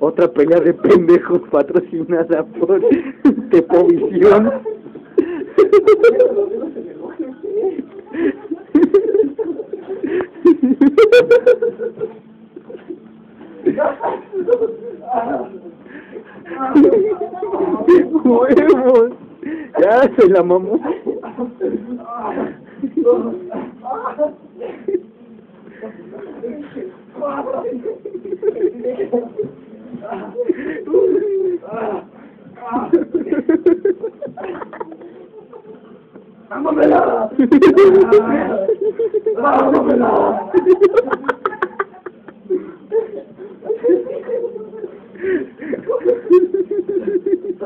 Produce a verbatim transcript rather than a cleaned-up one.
Otra pelea de pendejos patrocinada por Tepovisión. ¡Huevos! Ya se la mamó. ¡Vámonos! ¡Vámonos!